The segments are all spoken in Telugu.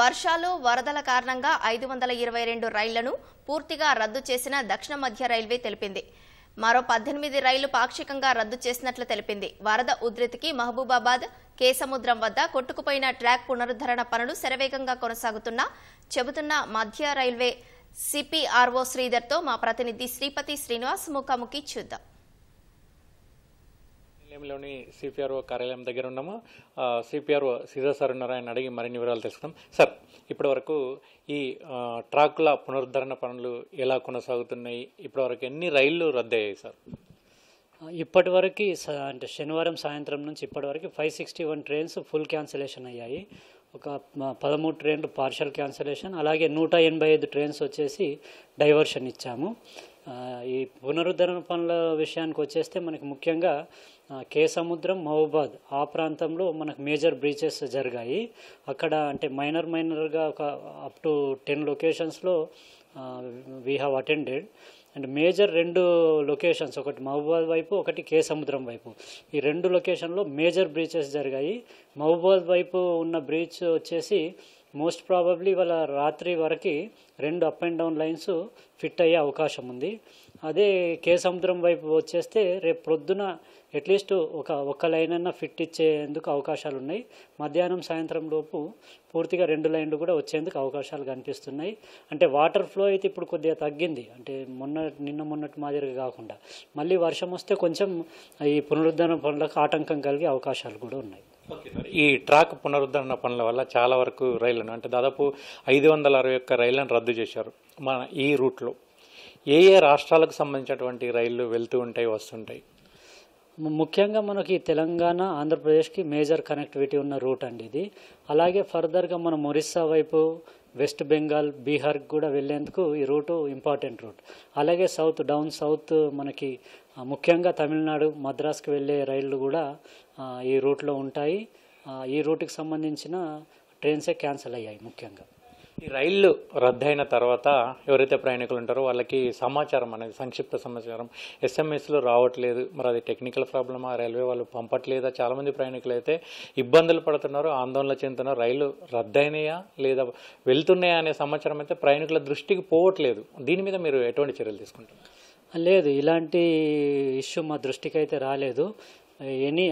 వర్షాలు వరదల కారణంగా 522 రైళ్లను పూర్తిగా రద్దు చేసిన దక్షిణ మధ్య రైల్వే తెలిపింది. మరో 18 రైళ్లు పాక్షికంగా రద్దు చేసినట్లు తెలిపింది. వరద ఉధృతికి మహబూబాబాద్ కేసముద్రం వద్ద కొట్టుకుపోయిన ట్రాక్ పునరుద్ధరణ పనులు శరవేగంగా కొనసాగుతున్నా చెబుతున్న మధ్య రైల్వే సిపిఆర్ఓ శ్రీధర్ తో మా ప్రతినిధి శ్రీపతి శ్రీనివాస్ ముఖాముఖి చూద్దాం. లోని సిపిఆర్ఓ కార్యాలయం దగ్గర ఉన్నాము. సిపిఆర్ఓ శ్రీధర్ సార్ ఉన్నారు. ఆయన అడిగి మరిన్ని వివరాలు తెలుసుకుందాం. సార్, ఇప్పటివరకు ఈ ట్రాక్ల పునరుద్ధరణ పనులు ఎలా కొనసాగుతున్నాయి? ఇప్పటివరకు ఎన్ని రైళ్లు రద్దయ్యాయి సార్? ఇప్పటివరకు అంటే శనివారం సాయంత్రం నుంచి ఇప్పటివరకు 561 ట్రైన్స్ ఫుల్ క్యాన్సిలేషన్ అయ్యాయి. ఒక 13 ట్రైన్లు పార్షల్ క్యాన్సిలేషన్, అలాగే 185 ట్రైన్స్ వచ్చేసి డైవర్షన్ ఇచ్చాము. ఈ పునరుద్ధరణ పనుల విషయానికి వచ్చేస్తే మనకి ముఖ్యంగా కేసముద్రం, మహబూబాద్ ఆ ప్రాంతంలో మనకు మేజర్ బ్రీచెస్ జరిగాయి. అక్కడ అంటే మైనర్గా ఒక అప్ టు 10 లొకేషన్స్లో we have attended. And major 2 locations, ఒకటి మహబూబాద్ వైపు, ఒకటి కేసముద్రం వైపు. ఈ 2 లొకేషన్లో మేజర్ బ్రీచెస్ జరిగాయి. మహబూబాద్ వైపు ఉన్న బ్రీచ్ వచ్చేసి మోస్ట్ ప్రాబబ్లీ వాళ్ళ రాత్రి వరకు 2 up and down lines fit అయ్యే అవకాశం ఉంది. అదే కేసముద్రం వైపు వచ్చేస్తే రేపు ప్రొద్దున అట్లీస్ట్ ఒక్క లైన్ అయినా ఫిట్ ఇచ్చేందుకు అవకాశాలు ఉన్నాయి. మధ్యాహ్నం సాయంత్రం లోపు పూర్తిగా 2 లైన్లు కూడా వచ్చేందుకు అవకాశాలు కనిపిస్తున్నాయి. అంటే వాటర్ ఫ్లో అయితే ఇప్పుడు కొద్దిగా తగ్గింది, అంటే నిన్న మొన్నటి మాదిరిగా కాకుండా. మళ్ళీ వర్షం వస్తే కొంచెం ఈ పునరుద్ధరణ పనులకు ఆటంకం కలిగే అవకాశాలు కూడా ఉన్నాయి. ఈ ట్రాక్ పునరుద్ధరణ పనుల వల్ల చాలా వరకు రైళ్లను, అంటే దాదాపు 561 రైళ్లను రద్దు చేశారు. మన ఈ రూట్లో ఏ ఏ రాష్ట్రాలకు సంబంధించినటువంటి రైళ్లు వెళ్తూ ఉంటాయి, వస్తుంటాయి? ముఖ్యంగా మనకి తెలంగాణ, ఆంధ్రప్రదేశ్కి మేజర్ కనెక్టివిటీ ఉన్న రూట్ అండి ఇది. అలాగే ఫర్దర్గా మనం ఒరిస్సా వైపు, వెస్ట్ బెంగాల్, బీహార్కి కూడా వెళ్ళేందుకు ఈ రూటు ఇంపార్టెంట్ రూట్. అలాగే సౌత్, డౌన్ సౌత్ మనకి ముఖ్యంగా తమిళనాడు, మద్రాస్కి వెళ్ళే రైళ్లు కూడా ఈ రూట్లో ఉంటాయి. ఈ రూట్కి సంబంధించిన ట్రైన్సే క్యాన్సిల్ అయ్యాయి. ముఖ్యంగా ఈ రైళ్లు రద్దయిన తర్వాత ఎవరైతే ప్రయాణికులు ఉంటారో వాళ్ళకి సమాచారం అనేది, సంక్షిప్త సమాచారం ఎస్ఎంఎస్లో రావట్లేదు. మరి అది టెక్నికల్ ప్రాబ్లమా, రైల్వే వాళ్ళు పంపట్లేదా? చాలామంది ప్రయాణికులు అయితే ఇబ్బందులు పడుతున్నారు, ఆందోళన చెందుతున్నారు. రైళ్లు రద్దయినాయా లేదా వెళ్తున్నాయా అనే సమాచారం అయితే ప్రయాణికుల దృష్టికి పోవట్లేదు. దీని మీద మీరు ఎటువంటి చర్యలు తీసుకుంటారు? లేదు, ఇలాంటి ఇష్యూ మా దృష్టికి అయితే రాలేదు.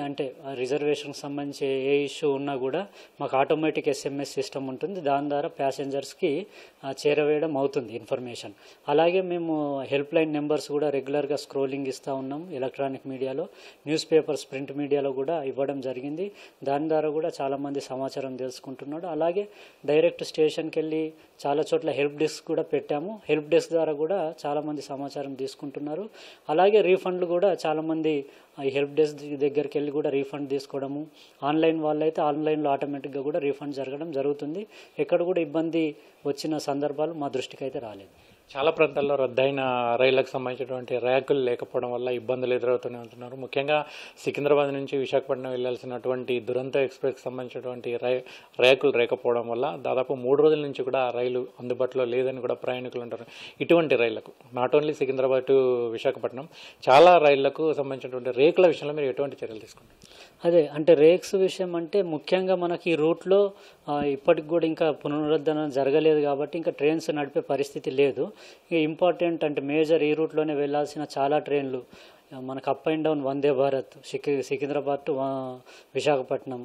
అంటే రిజర్వేషన్కి సంబంధించి ఏ ఇష్యూ ఉన్నా కూడా మాకు ఆటోమేటిక్ SMS సిస్టమ్ ఉంటుంది. దాని ద్వారా ప్యాసింజర్స్కి చేరవేయడం అవుతుంది ఇన్ఫర్మేషన్. అలాగే మేము హెల్ప్ లైన్ నెంబర్స్ కూడా రెగ్యులర్గా స్క్రోలింగ్ ఇస్తూ ఉన్నాం. ఎలక్ట్రానిక్ మీడియాలో, న్యూస్ పేపర్స్, ప్రింట్ మీడియాలో కూడా ఇవ్వడం జరిగింది. దాని ద్వారా కూడా చాలామంది సమాచారం తెలుసుకుంటున్నాడు. అలాగే డైరెక్ట్ స్టేషన్కి వెళ్ళి చాలా చోట్ల హెల్ప్ డెస్క్ కూడా పెట్టాము. హెల్ప్ డెస్క్ ద్వారా కూడా చాలామంది సమాచారం తీసుకుంటున్నారు. అలాగే రీఫండ్లు కూడా చాలామంది ఈ హెల్ప్ డెస్క్ దగ్గరికి వెళ్ళి కూడా రీఫండ్ తీసుకోవడము, ఆన్లైన్ వాళ్ళైతే ఆన్లైన్లో ఆటోమేటిక్గా కూడా రీఫండ్ జరగడం జరుగుతుంది. ఎక్కడ కూడా ఇబ్బంది వచ్చిన సందర్భాలు మా దృష్టికి అయితే రాలేదు. చాలా ప్రాంతాల్లో రద్దయిన రైళ్లకు సంబంధించినటువంటి ర్యాకులు లేకపోవడం వల్ల ఇబ్బందులు ఎదురవుతూనే ఉంటున్నారు. ముఖ్యంగా సికింద్రాబాద్ నుంచి విశాఖపట్నం వెళ్లాల్సినటువంటి దురంతో ఎక్స్ప్రెస్కి సంబంధించినటువంటి ర్యాకులు లేకపోవడం వల్ల దాదాపు 3 రోజుల నుంచి కూడా రైలు అందుబాటులో లేదని కూడా ప్రయాణికులు ఉంటారు. ఇటువంటి రైళ్లకు, not only Secunderabad to Visakhapatnam, చాలా రైళ్లకు సంబంధించినటువంటి రేకుల విషయంలో మీరు ఎటువంటి చర్యలు తీసుకుంటారు? అదే అంటే రేక్స్ విషయం, అంటే ముఖ్యంగా మనకి ఈ రూట్లో ఇప్పటికి కూడా ఇంకా పునరుద్ధరణ జరగలేదు కాబట్టి ఇంకా ట్రైన్స్ నడిపే పరిస్థితి లేదు. ఇక ఇంపార్టెంట్ అంటే మేజర్ ఈ రూట్లోనే వెళ్లాల్సిన చాలా ట్రైన్లు మనకు up and down Vande Bharat, Secunderabad to Visakhapatnam,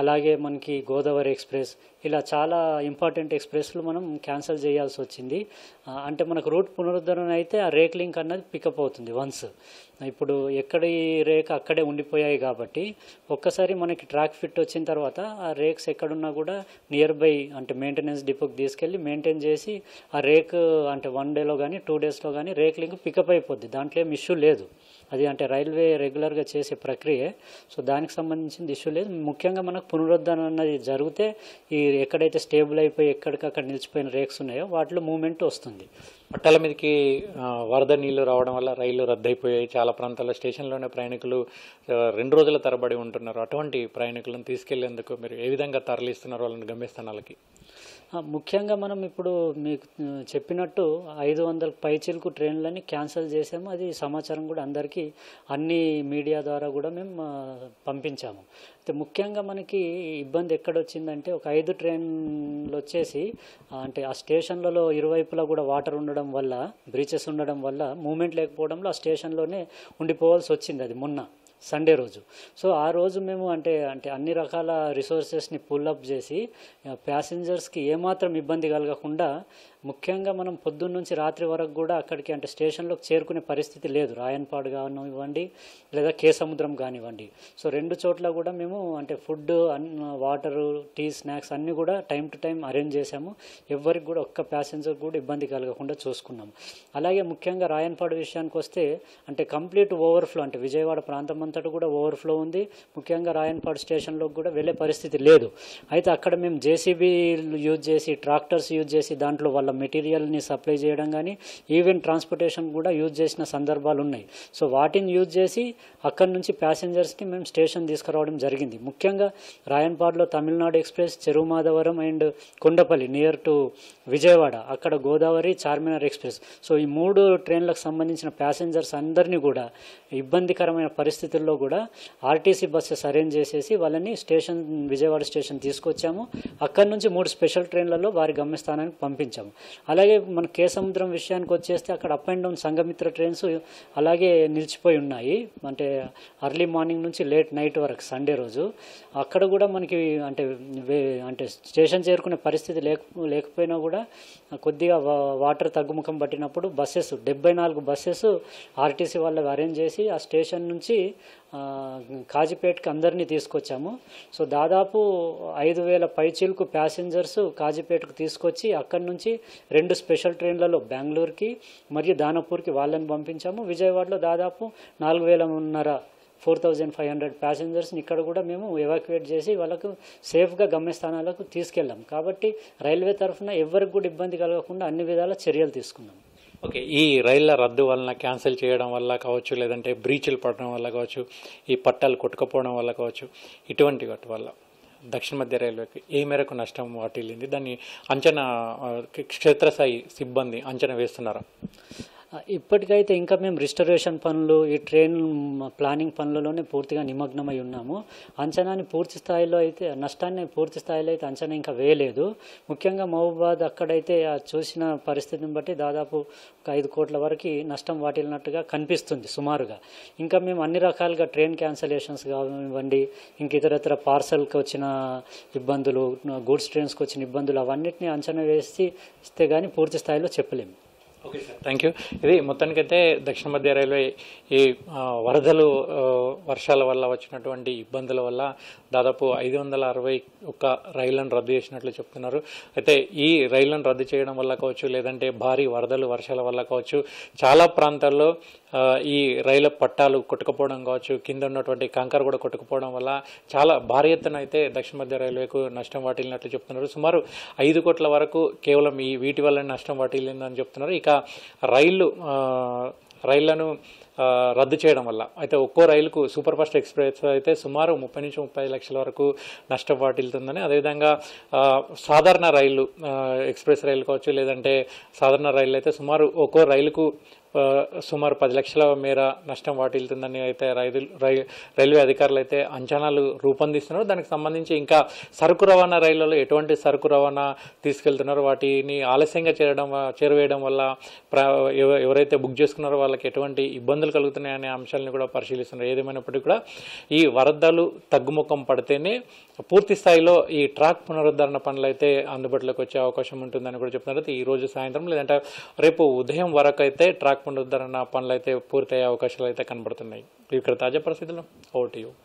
అలాగే మనకి గోదావరి ఎక్స్ప్రెస్, ఇలా చాలా ఇంపార్టెంట్ ఎక్స్ప్రెస్లు మనం క్యాన్సిల్ చేయాల్సి వచ్చింది. అంటే మనకు రూట్ పునరుద్ధరణ అయితే ఆ రేక్ లింక్ అన్నది పికప్ అవుతుంది. వన్స్ ఇప్పుడు ఎక్కడ ఈ రేక్ అక్కడే ఉండిపోయాయి కాబట్టి ఒక్కసారి మనకి ట్రాక్ ఫిట్ వచ్చిన తర్వాత ఆ రేక్స్ ఎక్కడున్నా కూడా నియర్ బై అంటే మెయింటెనెన్స్ డిపోకి తీసుకెళ్ళి మెయింటైన్ చేసి ఆ రేక్ అంటే 1 డేలో కానీ 2 డేస్లో కానీ రేక్ లింక్ పికప్ అయిపోద్ది. దాంట్లో ఏమి ఇష్యూ లేదు. అది అంటే రైల్వే రెగ్యులర్గా చేసే ప్రక్రియే. సో దానికి సంబంధించిన ఇష్యూ లేదు. ముఖ్యంగా మనకు పునరుద్ధరణ అన్నది జరిగితే ఈ ఎక్కడైతే స్టేబుల్ అయిపోయి ఎక్కడికక్కడ నిలిచిపోయిన రేక్స్ ఉన్నాయో వాటిలో మూమెంట్ వస్తుంది. పట్టాల మీదకి వరద నీళ్లు రావడం వల్ల రైళ్లు రద్దయిపోయాయి. చాలా ప్రాంతాల్లో స్టేషన్లోనే ప్రయాణికులు 2 రోజుల తరబడి ఉంటున్నారు. అటువంటి ప్రయాణికులను తీసుకెళ్లేందుకు మీరు ఏ విధంగా తరలిస్తున్నారు వాళ్ళని గమ్యస్థానాలకి? ముఖ్యంగా మనం ఇప్పుడు మీకు చెప్పినట్టు 500 పైచిలకు ట్రైన్లని క్యాన్సిల్ చేసాము. అది సమాచారం కూడా అందరికీ అన్ని మీడియా ద్వారా కూడా మేము పంపించాము. అయితే ముఖ్యంగా మనకి ఇబ్బంది ఎక్కడొచ్చిందంటే ఒక 5 ట్రైన్ దానిలో వచ్చేసి అంటే ఆ స్టేషన్లలో ఇరువైపులా కూడా వాటర్ ఉండడం వల్ల, బ్రీచెస్ ఉండడం వల్ల మూమెంట్ లేకపోవడంలో ఆ స్టేషన్లోనే ఉండిపోవాల్సి వచ్చింది అది మొన్న సండే రోజు. సో ఆ రోజు మేము అంటే అంటే అన్ని రకాల రిసోర్సెస్ని పుల్అప్ చేసి ప్యాసింజర్స్కి ఏమాత్రం ఇబ్బంది కలగకుండా, ముఖ్యంగా మనం పొద్దున్న నుంచి రాత్రి వరకు కూడా అక్కడికి అంటే స్టేషన్లోకి చేరుకునే పరిస్థితి లేదు. రాయన్పాడు కానివ్వండి లేదా కేసముద్రం కానివ్వండి, సో రెండు చోట్ల కూడా మేము అంటే ఫుడ్, వాటరు, టీ, స్నాక్స్ అన్నీ కూడా టైం టు టైం అరేంజ్ చేసాము. ఎవరికి కూడా ఒక్క ప్యాసింజర్ కూడా ఇబ్బంది కలగకుండా చూసుకున్నాము. అలాగే ముఖ్యంగా రాయన్పాడు విషయానికి వస్తే అంటే కంప్లీట్ ఓవర్ఫ్లో, అంటే విజయవాడ ప్రాంతం అంతటా కూడా ఓవర్ఫ్లో ఉంది. ముఖ్యంగా రాయన్పాడు స్టేషన్లోకి కూడా వెళ్ళే పరిస్థితి లేదు. అయితే అక్కడ మేము జేసీబీ యూజ్ చేసి, ట్రాక్టర్స్ యూజ్ చేసి దాంట్లో వాళ్ళ మెటీరియల్ని సప్లై చేయడం కానీ, ఈవెన్ ట్రాన్స్పోర్టేషన్ కూడా యూజ్ చేసిన సందర్భాలు ఉన్నాయి. సో వాటిని యూజ్ చేసి అక్కడి నుంచి ప్యాసింజర్స్ని మేము స్టేషన్ తీసుకురావడం జరిగింది. ముఖ్యంగా రాయన్పాడులో Tamil Nadu express, Cherumadhavaram and Kondapalli near to Vijayawada, అక్కడ గోదావరి, చార్మినార్ ఎక్స్ప్రెస్, సో ఈ మూడు ట్రైన్లకు సంబంధించిన ప్యాసింజర్స్ అందరినీ కూడా ఇబ్బందికరమైన పరిస్థితుల్లో కూడా ఆర్టీసీ బస్సెస్ అరేంజ్ చేసేసి వాళ్ళని స్టేషన్, విజయవాడ స్టేషన్ తీసుకొచ్చాము. అక్కడి నుంచి 3 స్పెషల్ ట్రైన్లలో వారి గమ్యస్థానానికి పంపించాము. అలాగే మన కేసముద్రం విషయానికి వచ్చేస్తే అక్కడ up and down Sanghamitra trains అలాగే నిలిచిపోయి ఉన్నాయి. అంటే అర్లీ మార్నింగ్ నుంచి లేట్ నైట్ వరకు సండే రోజు అక్కడ కూడా మనకి అంటే అంటే స్టేషన్ చేరుకునే పరిస్థితి లేకపోయినా కూడా కొద్దిగా వాటర్ తగ్గుముఖం పట్టినప్పుడు బస్సెస్ 74 బస్సెస్ ఆర్టీసీ వాళ్ళు అరేంజ్ చేసి ఆ స్టేషన్ నుంచి కాజీపేటకి అందరినీ తీసుకొచ్చాము. సో దాదాపు 5000 పైచీలకు ప్యాసింజర్స్ కాజీపేటకు తీసుకొచ్చి అక్కడి నుంచి 2 స్పెషల్ ట్రైన్లలో బెంగళూరుకి మరియు దానపూర్కి వాళ్ళని పంపించాము. విజయవాడలో దాదాపు 4000 4,500 ప్యాసింజర్స్ని ఇక్కడ కూడా మేము ఎవాక్యుయేట్ చేసి వాళ్ళకు సేఫ్గా గమ్యస్థానాలకు తీసుకెళ్ళాం. కాబట్టి రైల్వే తరఫున ఎవరికి కూడా ఇబ్బంది కలగకుండా అన్ని విధాల చర్యలు తీసుకున్నాము. ఓకే, ఈ రైళ్ల రద్దు వలన, క్యాన్సిల్ చేయడం వల్ల కావచ్చు, లేదంటే బ్రీచ్లు పడడం వల్ల కావచ్చు, ఈ పట్టాలు కొట్టుకుపోవడం వల్ల కావచ్చు, ఇటువంటి వాటి వల్ల దక్షిణ మధ్య రైల్వేకి ఏ మేరకు నష్టం వాటిల్లింది? దాన్ని అంచనా క్షేత్రస్థాయి సిబ్బంది అంచనా వేస్తున్నారా? ఇప్పటికైతే ఇంకా మేము రిస్టరేషన్ పనులు, ఈ ట్రైన్ ప్లానింగ్ పనులలోనే పూర్తిగా నిమగ్నమై ఉన్నాము. అంచనాన్ని పూర్తి స్థాయిలో అయితే, నష్టాన్ని పూర్తి స్థాయిలో అయితే అంచనా ఇంకా వేయలేదు. ముఖ్యంగా మహబూబాబాద్ అక్కడైతే చూసిన పరిస్థితిని బట్టి దాదాపు ఒక 5 కోట్ల వరకు నష్టం వాటిల్లినట్టుగా కనిపిస్తుంది సుమారుగా. ఇంకా మేము అన్ని రకాలుగా ట్రైన్ క్యాన్సలేషన్స్ కానివ్వండి, ఇంక ఇతరత్ర పార్సల్కి వచ్చిన ఇబ్బందులు, గూడ్స్ ట్రైన్స్కి వచ్చిన ఇబ్బందులు, అవన్నిటిని అంచనా వేస్తే కానీ పూర్తి స్థాయిలో చెప్పలేము. Okay sir, thank you. ఇది మొత్తానికైతే దక్షిణ మధ్య రైల్వే ఈ వరదలు, వర్షాల వల్ల వచ్చినటువంటి ఇబ్బందుల వల్ల దాదాపు 561 రైళ్లను రద్దు చేసినట్లు చెప్తున్నారు. అయితే ఈ రైళ్లను రద్దు చేయడం వల్ల కావచ్చు, లేదంటే భారీ వరదలు, వర్షాల వల్ల కావచ్చు, చాలా ప్రాంతాల్లో ఈ రైలు పట్టాలు కొట్టుకుపోవడం కావచ్చు, కింద ఉన్నటువంటి కంకర కూడా కొట్టుకుపోవడం వల్ల చాలా భారీ ఎత్తున అయితే దక్షిణ మధ్య రైల్వేకు నష్టం వాటిల్లినట్లు చెప్తున్నారు. సుమారు 5 కోట్ల వరకు కేవలం ఈ వీటి వల్ల నష్టం వాటిల్లిందని చెప్తున్నారు. ఇక రైళ్లను రద్దు చేయడం వల్ల అయితే ఒక్కో రైలుకు సూపర్ ఫాస్ట్ ఎక్స్ప్రెస్ అయితే సుమారు 30 నుంచి 35 లక్షల వరకు నష్టం వాటిల్తుందని, అదేవిధంగా సాధారణ రైలు, ఎక్స్ప్రెస్ రైలు కావచ్చు, లేదంటే సాధారణ రైలు అయితే సుమారు ఒక్కో రైలుకు సుమారు 10 లక్షల మేర నష్టం వాటిల్తుందని అయితే రైల్వే అధికారులు అయితే అంచనాలు రూపొందిస్తున్నారు. దానికి సంబంధించి ఇంకా సరుకు రవాణా రైళ్లలో ఎటువంటి సరుకు రవాణా తీసుకెళ్తున్నారో, వాటిని ఆలస్యంగా చేరవేయడం వల్ల ఎవరైతే బుక్ చేసుకున్నారో వాళ్ళకి ఎటువంటి ఇబ్బందులు కలుగుతున్నాయనే అంశాలను కూడా పరిశీలిస్తున్నారు. ఏదేమైనప్పటికీ కూడా ఈ వరదలు తగ్గుముఖం పడితేనే పూర్తి స్థాయిలో ఈ ట్రాక్ పునరుద్ధరణ పనులు అయితే అందుబాటులోకి వచ్చే అవకాశం ఉంటుందని కూడా చెప్తున్నారు. ఈ రోజు సాయంత్రం లేదంటే రేపు ఉదయం వరకు అయితే ట్రాక్ పునరుద్ధరణ పనులు అయితే పూర్తయ్యే అవకాశాలు అయితే కనబడుతున్నాయి. ఇక్కడ తాజా పరిస్థితులు ఓటీయూ